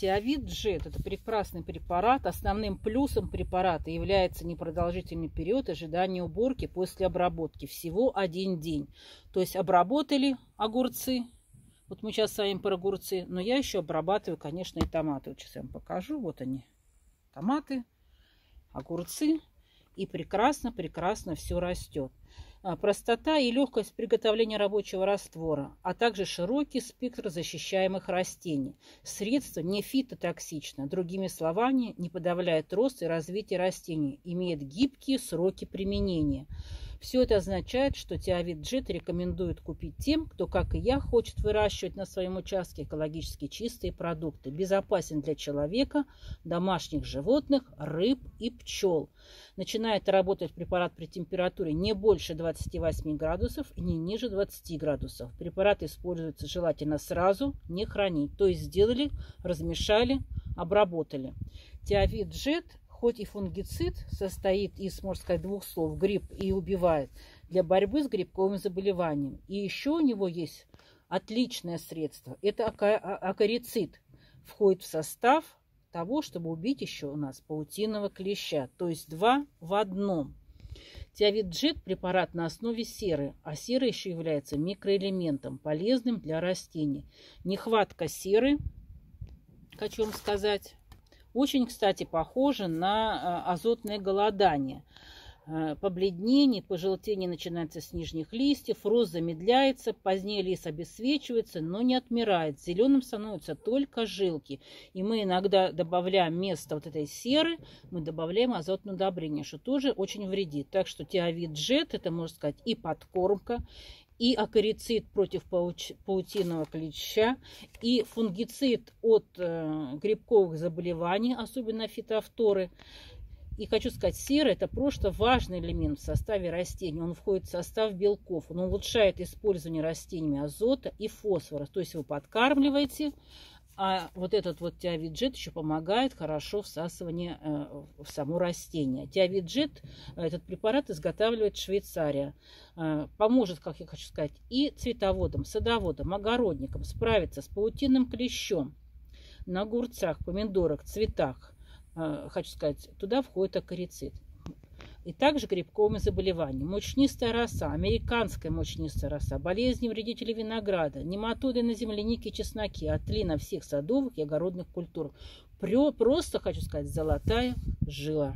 Тиовит Джет – это прекрасный препарат. Основным плюсом препарата является непродолжительный период ожидания уборки после обработки. Всего один день. То есть обработали огурцы. Вот мы сейчас с вами про огурцы. Но я еще обрабатываю, конечно, и томаты. Вот сейчас я вам покажу. Вот они. Томаты, огурцы. И прекрасно все растет. Простота и легкость приготовления рабочего раствора, а также широкий спектр защищаемых растений. Средство не фитотоксично, другими словами, не подавляет рост и развитие растений, имеет гибкие сроки применения. Все это означает, что Тиовит Джет рекомендует купить тем, кто, как и я, хочет выращивать на своем участке экологически чистые продукты. Безопасен для человека, домашних животных, рыб и пчел. Начинает работать препарат при температуре не больше 28 градусов и не ниже 20 градусов. Препарат используется желательно сразу, не хранить. То есть сделали, размешали, обработали. Тиовит Джет, хоть и фунгицид, состоит из, можно сказать, двух слов: гриб и убивает, для борьбы с грибковым заболеванием. И еще у него есть отличное средство. Это акарицид. Входит в состав того, чтобы убить еще у нас паутинного клеща. То есть два в одном. Тиовит Джет – препарат на основе серы, а сера еще является микроэлементом, полезным для растений. Нехватка серы, хочу вам сказать, очень, кстати, похоже на азотное голодание. Побледнение, пожелтение начинается с нижних листьев, рост замедляется, позднее лист обесцвечивается, но не отмирает. Зеленым становятся только жилки. И мы иногда добавляем вместо вот этой серы, мы добавляем азотное удобрение, что тоже очень вредит. Так что Тиовит Джет – это, можно сказать, и подкормка, и акарицид против паутинного клеща, и фунгицид от грибковых заболеваний, особенно фитофторы. И хочу сказать, сера – это просто важный элемент в составе растений. Он входит в состав белков. Он улучшает использование растениями азота и фосфора. То есть вы подкармливаете, а вот этот вот Тиовит Джет еще помогает хорошо всасывание в само растение. Тиовит Джет, этот препарат изготавливает Швейцария. Поможет, как я хочу сказать, и цветоводам, садоводам, огородникам справиться с паутинным клещом на огурцах, помидорах, цветах. Хочу сказать, туда входит акарицид. И также грибковыми заболеваниями. Мучнистая роса, американская мучнистая роса, болезни вредителей винограда, нематоды на землянике и чесноке, отлина всех садовых и огородных культур. Просто, хочу сказать, золотая жила.